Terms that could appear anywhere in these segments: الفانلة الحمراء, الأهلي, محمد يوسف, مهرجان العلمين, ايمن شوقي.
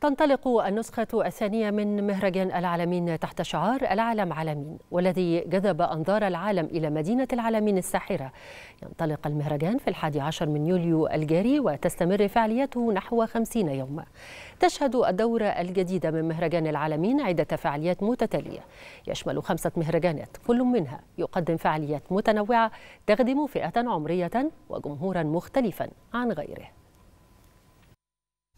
تنطلق النسخة الثانية من مهرجان العلمين تحت شعار العالم عالمين، والذي جذب أنظار العالم إلى مدينة العلمين الساحرة. ينطلق المهرجان في 11 من يوليو الجاري، وتستمر فعاليته نحو 50 يوما. تشهد الدورة الجديدة من مهرجان العلمين عدة فعاليات متتالية، يشمل 5 مهرجانات، كل منها يقدم فعاليات متنوعة تخدم فئة عمرية وجمهورا مختلفا عن غيره.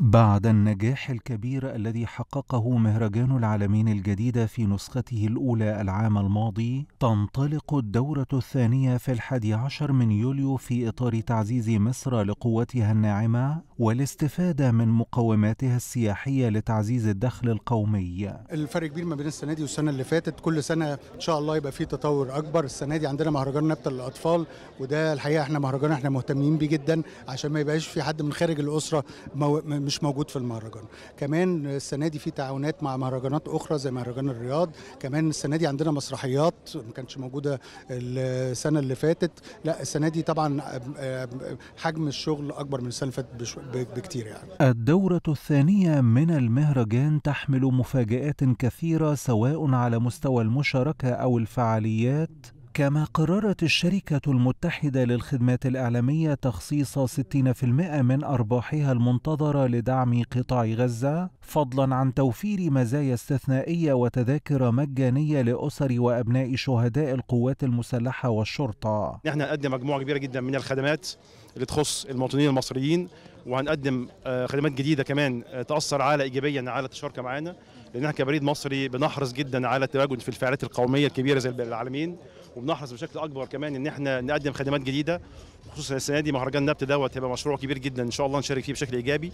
بعد النجاح الكبير الذي حققه مهرجان العلمين الجديدة في نسخته الأولى العام الماضي، تنطلق الدورة الثانية في 11 من يوليو في إطار تعزيز مصر لقوتها الناعمة والاستفادة من مقوماتها السياحية لتعزيز الدخل القومي. الفرق كبير ما بين السنة دي والسنة اللي فاتت، كل سنة إن شاء الله يبقى فيه تطور أكبر. السنة دي عندنا مهرجان نبتة للأطفال، وده الحقيقة مهرجان احنا مهتمين بيه جدا عشان ما يبقاش في حد من خارج الأسرة مش موجود في المهرجان. كمان السنه دي في تعاونات مع مهرجانات اخرى زي مهرجان الرياض. كمان السنه دي عندنا مسرحيات ما كانتش موجوده السنه اللي فاتت. لا، السنه دي طبعا حجم الشغل اكبر من السنه اللي فاتت بكتير. الدوره الثانيه من المهرجان تحمل مفاجآت كثيره، سواء على مستوى المشاركه او الفعاليات، كما قررت الشركة المتحدة للخدمات الإعلامية تخصيص 60% من أرباحها المنتظرة لدعم قطاع غزة، فضلا عن توفير مزايا استثنائية وتذاكر مجانية لأسر وأبناء شهداء القوات المسلحة والشرطة. نحن هنقدم مجموعة كبيرة جدا من الخدمات اللي تخص المواطنين المصريين، وهنقدم خدمات جديدة كمان تأثر إيجابيا على التشاركة معانا، لأن احنا كبريد مصري بنحرص جدا على التواجد في الفعاليات القومية الكبيرة زي العالمين، وبنحرص بشكل اكبر كمان ان احنا نقدم خدمات جديده، خصوصا السنه دي مهرجان نبت دوت هيبقى مشروع كبير جدا ان شاء الله نشارك فيه بشكل ايجابي،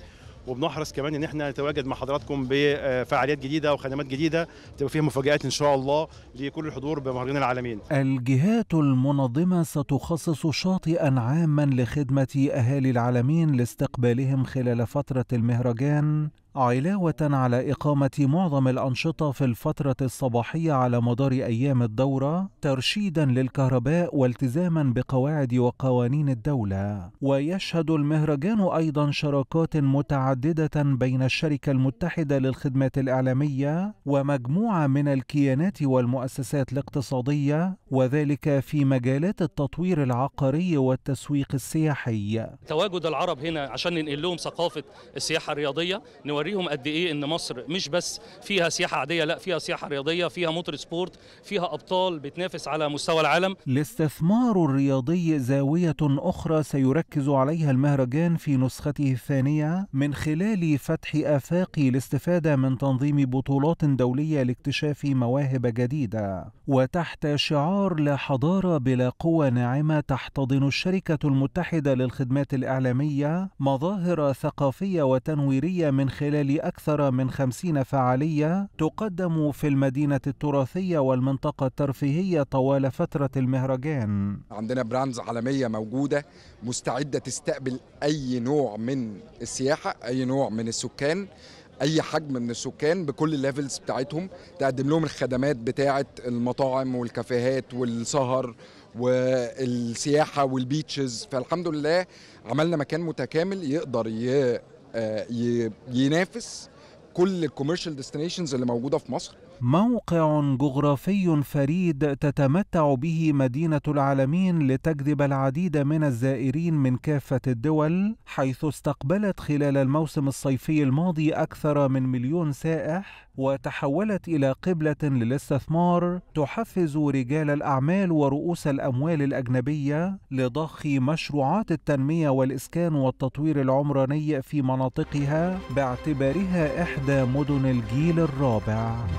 وبنحرص كمان ان احنا نتواجد مع حضراتكم بفعاليات جديده وخدمات جديده تبقى فيها مفاجات ان شاء الله لكل الحضور بمهرجان العالمين. الجهات المنظمه ستخصص شاطئا عاما لخدمه اهالي العالمين لاستقبالهم خلال فتره المهرجان، علاوة على إقامة معظم الأنشطة في الفترة الصباحية على مدار أيام الدورة، ترشيدا للكهرباء والتزاما بقواعد وقوانين الدولة. ويشهد المهرجان أيضا شراكات متعددة بين الشركة المتحدة للخدمات الإعلامية ومجموعة من الكيانات والمؤسسات الاقتصادية، وذلك في مجالات التطوير العقاري والتسويق السياحي. تواجد العرب هنا عشان ننقل لهم ثقافة السياحة الرياضية، نوريهم قد ايه ان مصر مش بس فيها سياحه عاديه، لا فيها سياحه رياضيه، فيها موتور سبورت، فيها ابطال بتنافس على مستوى العالم. الاستثمار الرياضي زاويه اخرى سيركز عليها المهرجان في نسخته الثانيه، من خلال فتح افاق الاستفاده من تنظيم بطولات دوليه لاكتشاف مواهب جديده. وتحت شعار لا حضاره بلا قوه ناعمه، تحتضن الشركه المتحده للخدمات الاعلاميه مظاهر ثقافيه وتنويريه من خلال أكثر من 50 فعالية تقدم في المدينة التراثية والمنطقة الترفيهية طوال فترة المهرجان. عندنا براندز عالمية موجودة مستعدة تستقبل أي نوع من السياحة، أي نوع من السكان، أي حجم من السكان بكل الليفلز بتاعتهم. تقدم لهم الخدمات بتاعة المطاعم والكافيهات والسهر والسياحة والبيتشز. فالحمد لله عملنا مكان متكامل يقدر ينافس كل الكوميرشال ديستنيشنز اللي موجوده في مصر. موقع جغرافي فريد تتمتع به مدينة العالمين لتجذب العديد من الزائرين من كافة الدول، حيث استقبلت خلال الموسم الصيفي الماضي أكثر من 1,000,000 سائح، وتحولت إلى قبلة للاستثمار تحفز رجال الأعمال ورؤوس الأموال الأجنبية لضخ مشروعات التنمية والإسكان والتطوير العمراني في مناطقها، باعتبارها إحدى مدن الجيل الرابع.